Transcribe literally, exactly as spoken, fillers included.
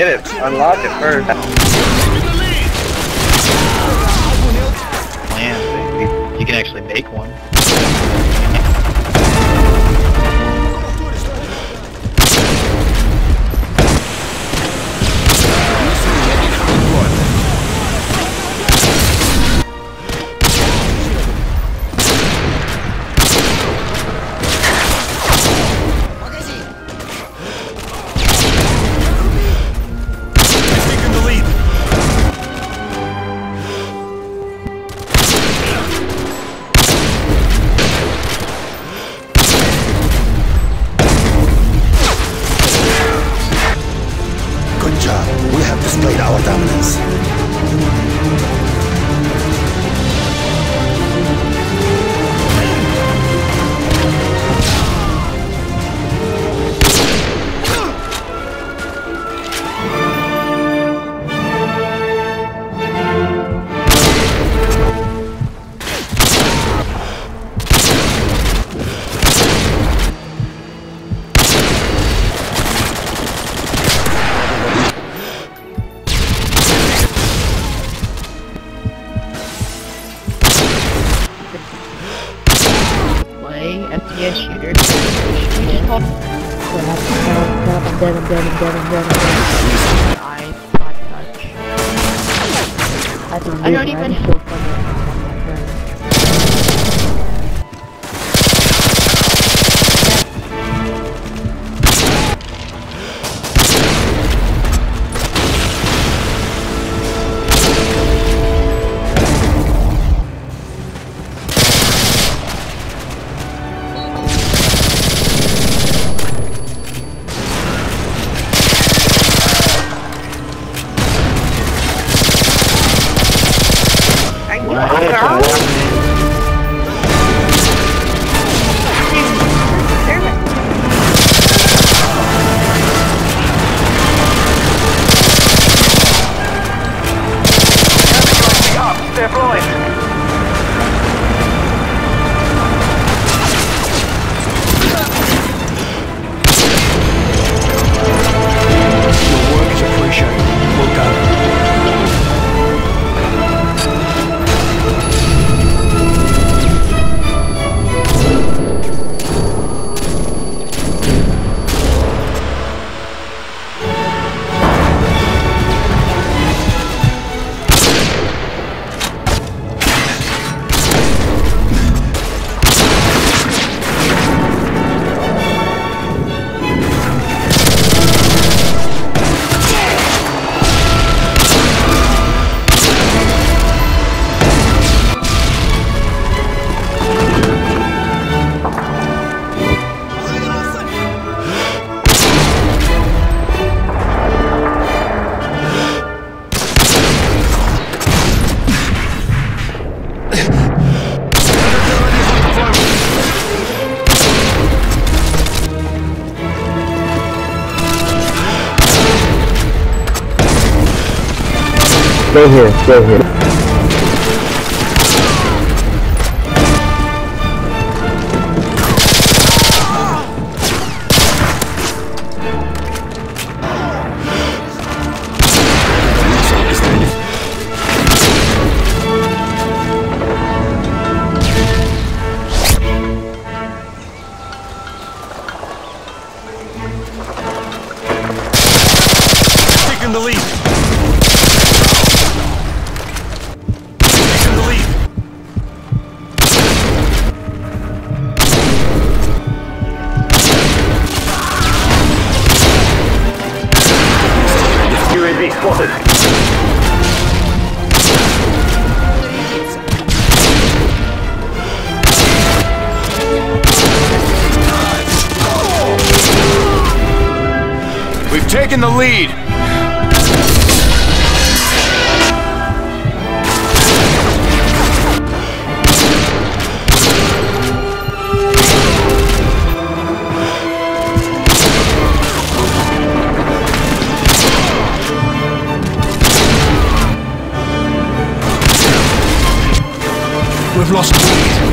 get it. Unlock it first. Man, you can actually make one. Yes, you do. I'm dead, I'm dead, I'm dead, I'm dead, I'm I touch. I don't even... Stay here, stay here. Taking the lead. We've taken the lead. We've lost the lead.